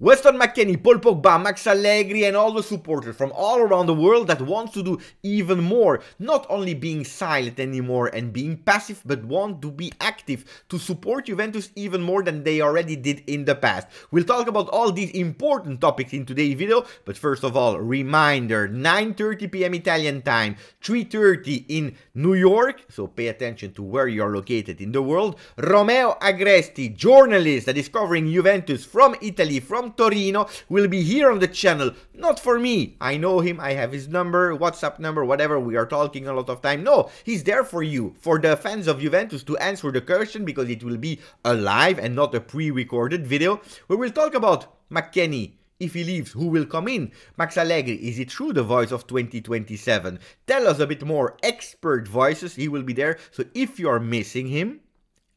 Weston McKennie, Paul Pogba, Max Allegri and all the supporters from all around the world that wants to do even more. Not only being silent anymore and being passive, but want to be active to support Juventus even more than they already did in the past. We'll talk about all these important topics in today's video, but first of all, reminder, 9:30 p.m. Italian time, 3:30 in New York, so pay attention to where you are located in the world. Romeo Agresti, journalist that is covering Juventus from Italy, from Torino, will be here on the channel. Not for me, I know him, I have his number, WhatsApp number, whatever, we are talking a lot of time. No, he's there for you, for the fans of Juventus, to answer the question, because it will be a live and not a pre-recorded video. We will talk about McKennie. If he leaves, who will come in? Max Allegri, is it true the voice of 2027? Tell us a bit more, expert voices, he will be there. So if you are missing him,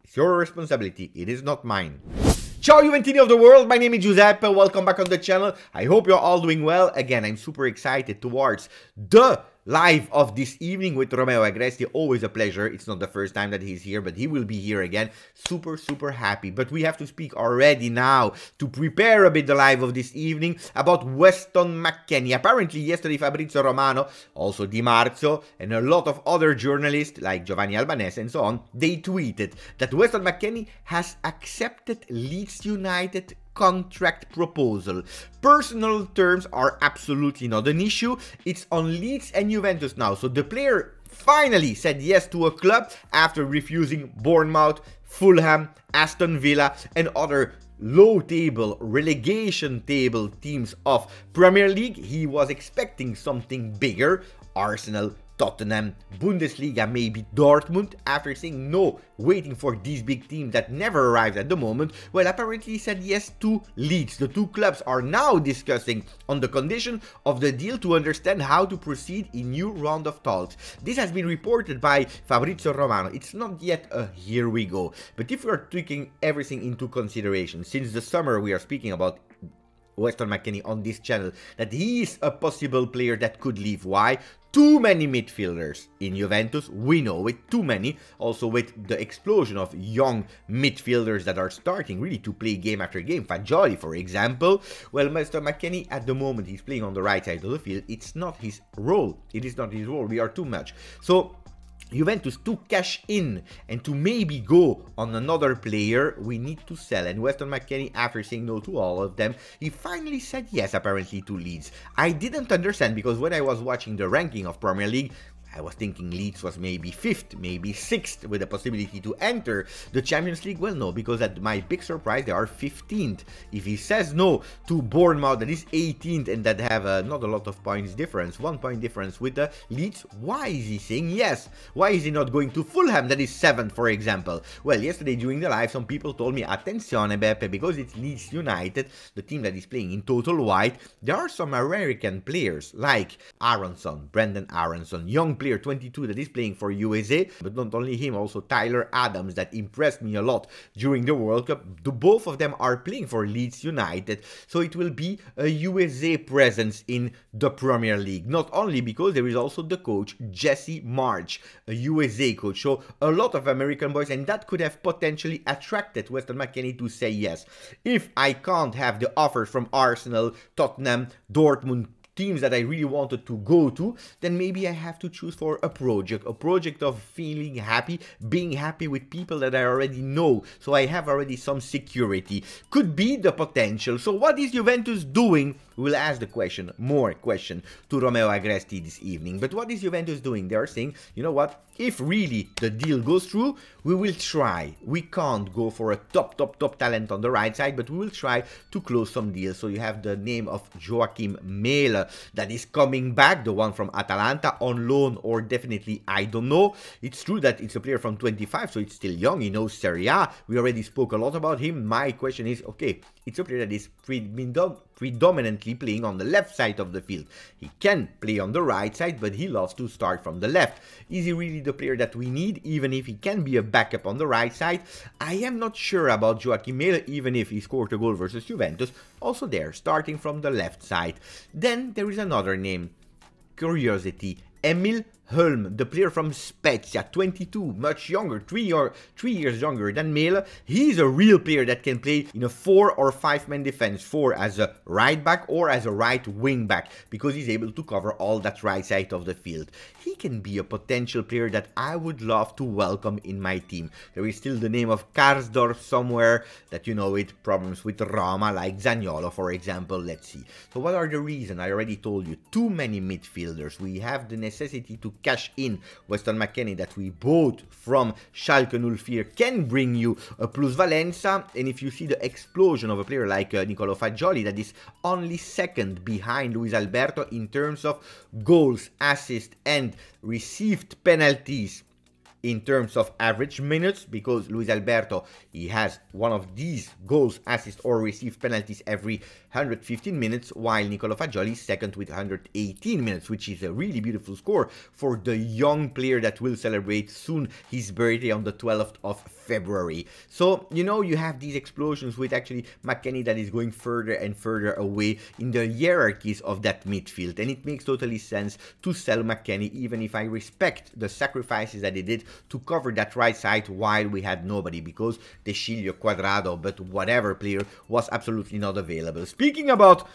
it's your responsibility, it is not mine. Ciao Juventini of the world, my name is Giuseppe, welcome back on the channel, I hope you're all doing well. Again, I'm super excited towards the live of this evening with Romeo Agresti, always a pleasure, it's not the first time that he's here, but he will be here again, super happy. But we have to speak already now, to prepare a bit the live of this evening, about Weston McKennie. Apparently yesterday Fabrizio Romano, also Di Marzio, and a lot of other journalists, like Giovanni Albanese and so on, they tweeted that Weston McKennie has accepted Leeds United contract proposal. Personal terms are absolutely not an issue, it's on Leeds and Juventus now. So the player finally said yes to a club after refusing Bournemouth, Fulham, Aston Villa and other low table, relegation table teams of Premier League. He was expecting something bigger, Arsenal, Tottenham, Bundesliga, maybe Dortmund. After saying no, waiting for these big teams that never arrived at the moment, well, apparently he said yes to Leeds. The two clubs are now discussing on the condition of the deal to understand how to proceed in new round of talks. This has been reported by Fabrizio Romano. It's not yet a here we go. But if we are taking everything into consideration, since the summer we are speaking about Weston McKennie on this channel, that he is a possible player that could leave. Why? Too many midfielders in Juventus, we know it, too many. Also with the explosion of young midfielders that are starting really to play game after game, Fagioli for example. Well, Mr. McKennie at the moment, he's playing on the right side of the field, it's not his role, it is not his role, we are too much. So Juventus, to cash in and to maybe go on another player, we need to sell. And Weston McKennie, after saying no to all of them, he finally said yes apparently to Leeds. I didn't understand, because when I was watching the ranking of Premier League, I was thinking Leeds was maybe 5th, maybe 6th, with the possibility to enter the Champions League. Well, no, because at my big surprise, they are 15th. If he says no to Bournemouth, that is 18th, and that have not a lot of points difference, 1 point difference with the Leeds, why is he saying yes? Why is he not going to Fulham, that is 7th, for example? Well, yesterday during the live, some people told me, attenzione Beppe, because it's Leeds United, the team that is playing in total white, there are some American players, like Aaronson, Brenden Aaronson, young player 22 that is playing for USA, but not only him, also Tyler Adams that impressed me a lot during the World Cup. The both of them are playing for Leeds United, so it will be a USA presence in the Premier League, not only because there is also the coach Jesse March, a USA coach, so a lot of American boys, and that could have potentially attracted Weston McKennie to say yes. If I can't have the offers from Arsenal, Tottenham, Dortmund, teams that I really wanted to go to, then maybe I have to choose for a project of feeling happy, being happy with people that I already know, so I have already some security. Could be the potential. So what is Juventus doing? We'll ask the question, more question, to Romeo Agresti this evening. But what is Juventus doing? They are saying, you know what, if really the deal goes through, we will try. We can't go for a top talent on the right side, but we will try to close some deals. So you have the name of Joakim Mæhle that is coming back, the one from Atalanta, on loan or definitely, I don't know. It's true that it's a player from 25, so it's still young, he knows Serie A. We already spoke a lot about him. My question is, okay, it's a player that is predominantly playing on the left side of the field. He can play on the right side, but he loves to start from the left. Is he really the player that we need, even if he can be a backup on the right side? I am not sure about Joakim Mæhle, even if he scored a goal versus Juventus, also there, starting from the left side. Then there is another name, curiosity, Emil Hulm, the player from Spezia, 22, much younger, three years younger than Mæhle. He's a real player that can play in a 4- or 5-man defense, 4 as a right back or as a right wing back, because he's able to cover all that right side of the field. He can be a potential player that I would love to welcome in my team. There is still the name of Karsdorf somewhere that, you know, with problems with Roma, like Zaniolo, for example. Let's see. So what are the reasons? I already told you, too many midfielders. We have the necessity to cash in Weston McKennie that we bought from Schalke 04 can bring you a plus Valenza, and if you see the explosion of a player like Niccolò Fagioli, that is only second behind Luis Alberto in terms of goals, assists and received penalties in terms of average minutes, because Luis Alberto, he has one of these goals, assists or received penalties every 115 minutes, while Niccolò Fagioli is second with 118 minutes, which is a really beautiful score for the young player that will celebrate soon his birthday on the 12th of February. So, you know, you have these explosions with actually McKennie that is going further and further away in the hierarchies of that midfield, and it makes totally sense to sell McKennie, even if I respect the sacrifices that they did to cover that right side while we had nobody, because Tecilio, Cuadrado, but whatever player was absolutely not available. Speaking about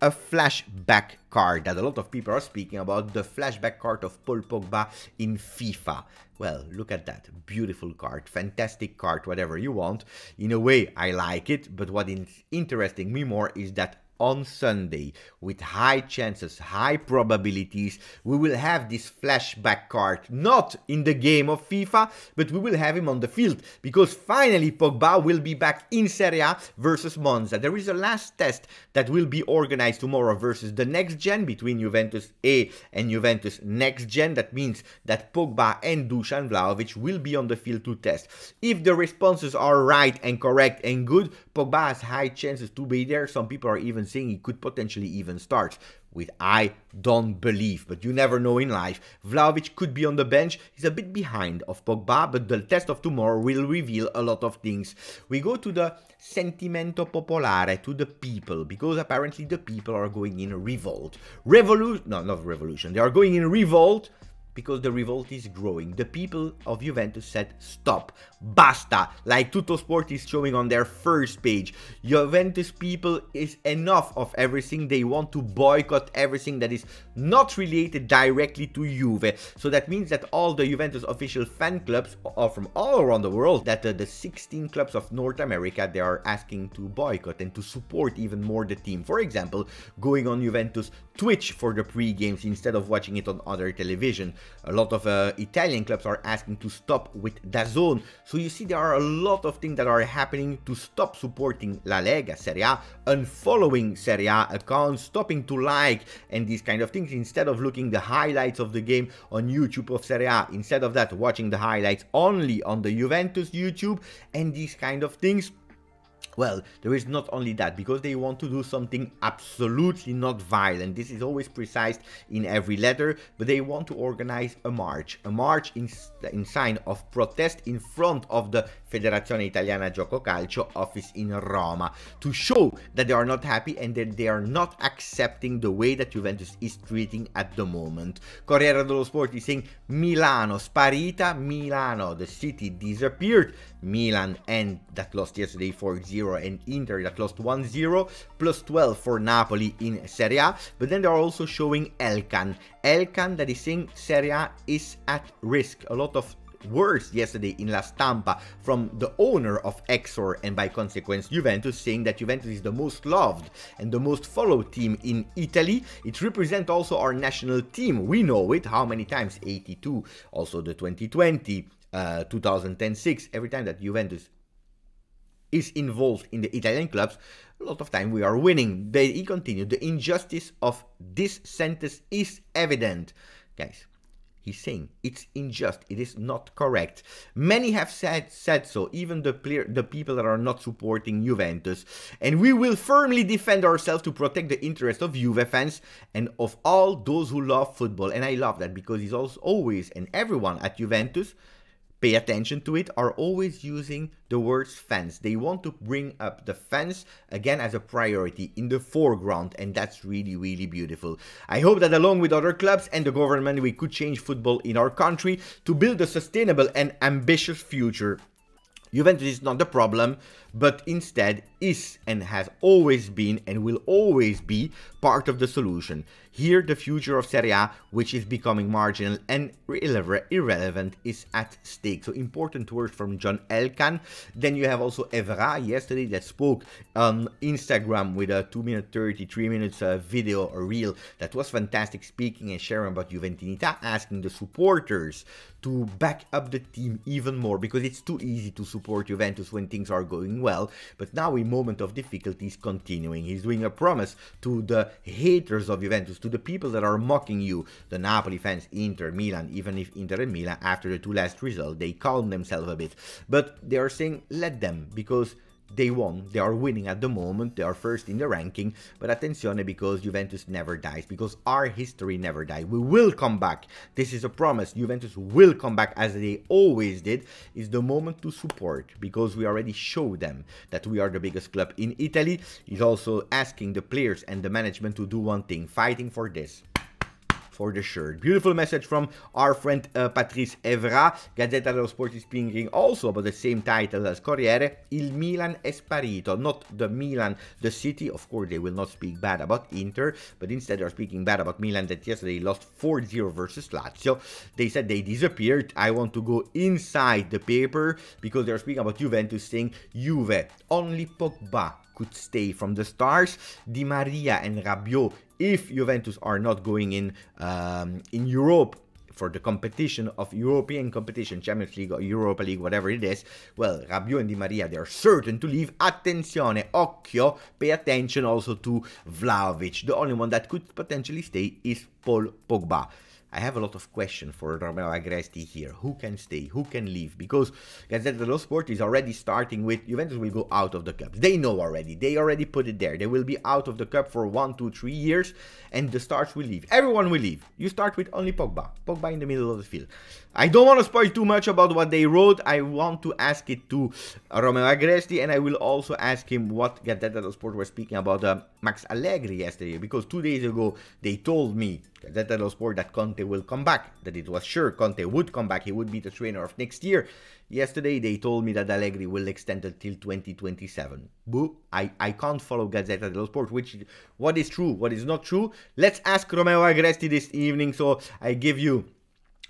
a flashback card that a lot of people are speaking about, the flashback card of Paul Pogba in FIFA. Well, look at that, beautiful card, fantastic card, whatever you want. In a way, I like it, but what is interesting me more is that on Sunday, with high chances, high probabilities, we will have this flashback card, not in the game of FIFA, but we will have him on the field, because finally Pogba will be back in Serie A versus Monza. There is a last test that will be organized tomorrow versus the next gen, between Juventus A and Juventus next gen. That means that Pogba and Dusan Vlahovic will be on the field to test. If the responses are right and correct and good, Pogba has high chances to be there. Some people are even saying he could potentially even start, which I don't believe, but you never know in life. Vlahovic could be on the bench. He's a bit behind of Pogba, but the test of tomorrow will reveal a lot of things. We go to the sentimento popolare, to the people, because apparently the people are going in revolt. They are going in revolt because the revolt is growing. The people of Juventus said stop, basta, like Tuttosport is showing on their first page. Juventus people is enough of everything. They want to boycott everything that is not related directly to Juve. So that means that all the Juventus official fan clubs are from all around the world, that the 16 clubs of North America, they are asking to boycott and to support even more the team. For example, going on Juventus Twitch for the pre-games instead of watching it on other television. A lot of Italian clubs are asking to stop with DAZN. So you see, there are a lot of things that are happening to stop supporting La Lega, Serie A, unfollowing Serie A accounts, stopping to like and these kind of things, instead of looking the highlights of the game on YouTube of Serie A. Instead of that, watching the highlights only on the Juventus YouTube and these kind of things. Well, there is not only that, because they want to do something absolutely not violent. This is always precise in every letter, but they want to organize a march in sign of protest in front of the Federazione Italiana Gioco Calcio office in Roma, to show that they are not happy and that they are not accepting the way that Juventus is treating at the moment. Corriere dello Sport is saying Milano sparita, Milano, the city disappeared, Milan and that lost yesterday 4-0 and Inter that lost 1-0, plus 12 for Napoli in Serie A. But then they are also showing Elkan. Elkan that is saying Serie A is at risk. A lot of words yesterday in La Stampa from the owner of Exor, and by consequence Juventus, saying that Juventus is the most loved and the most followed team in Italy. It represents also our national team. We know it, how many times, 82, also the 2020, 2010-6, every time that Juventus is involved in the Italian clubs, a lot of time we are winning. He continued, the injustice of this sentence is evident. Guys, he's saying it's unjust, it is not correct. Many have said so, even the people that are not supporting Juventus. And we will firmly defend ourselves to protect the interest of Juve fans and of all those who love football. And I love that, because he's always and everyone at Juventus pay attention to it, are always using the words fans. They want to bring up the fans again as a priority in the foreground, and that's really, really beautiful. I hope that along with other clubs and the government, we could change football in our country to build a sustainable and ambitious future. Juventus is not the problem, but instead is and has always been and will always be part of the solution. Here the future of Serie A, which is becoming marginal and irrelevant, is at stake. So important words from John Elkan. Then you have also Evra yesterday that spoke on Instagram with a 2-minute 33 minutes video or reel that was fantastic, speaking and sharing about Juventinita, asking the supporters to back up the team even more, because it's too easy to support Juventus when things are going well, but now in moment of difficulties continuing. He's doing a promise to the haters of Juventus, to the people that are mocking you, the Napoli fans, Inter, Milan, even if Inter and Milan after the two last results, they calm themselves a bit. But they are saying, let them, because they won, they are winning at the moment, they are first in the ranking, but attenzione, because Juventus never dies, because our history never dies. We will come back. This is a promise. Juventus will come back as they always did. It's the moment to support, because we already showed them that we are the biggest club in Italy. He's also asking the players and the management to do one thing, fighting for this. For the shirt. Beautiful message from our friend Patrice Evra. Gazzetta dello Sport is speaking also about the same title as Corriere. Il Milan è sparito. Not the Milan, the city. Of course, they will not speak bad about Inter, but instead they are speaking bad about Milan, that yesterday lost 4-0 versus Lazio. They said they disappeared. I want to go inside the paper, because they are speaking about Juventus, saying Juve, only Pogba could stay from the stars. Di Maria and Rabiot, if Juventus are not going in Europe for the competition of European competition, Champions League or Europa League, whatever it is, well, Rabiot and Di Maria, they are certain to leave. Attenzione, occhio, pay attention also to Vlahovic. The only one that could potentially stay is Paul Pogba. I have a lot of questions for Romeo Agresti here. Who can stay? Who can leave? Because Gazzetta dello Sport is already starting with Juventus will go out of the cup. They know already. They already put it there. They will be out of the cup for 1, 2, 3 years, and the stars will leave. Everyone will leave. You start with only Pogba. Pogba in the middle of the field. I don't want to spoil too much about what they wrote. I want to ask it to Romeo Agresti, and I will also ask him what Gazzetta dello Sport was speaking about Max Allegri yesterday, because 2 days ago they told me, Gazzetta dello Sport, that Conte will come back, that it was sure Conte would come back, he would be the trainer of next year. Yesterday they told me that Allegri will extend until 2027. Boo, I can't follow Gazzetta dello Sport, which, what is true, what is not true. Let's ask Romeo Agresti this evening, so I give you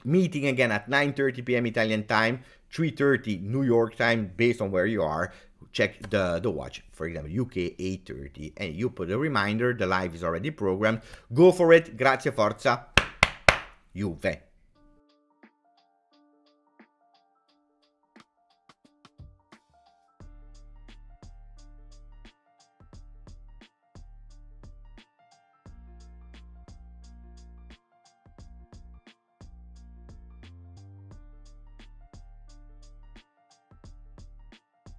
meeting again at 9:30 p.m. Italian time, 3:30 New York time, based on where you are. Check the watch, for example, UK 8:30, and you put a reminder, the live is already programmed. Go for it, grazie, forza, Juve.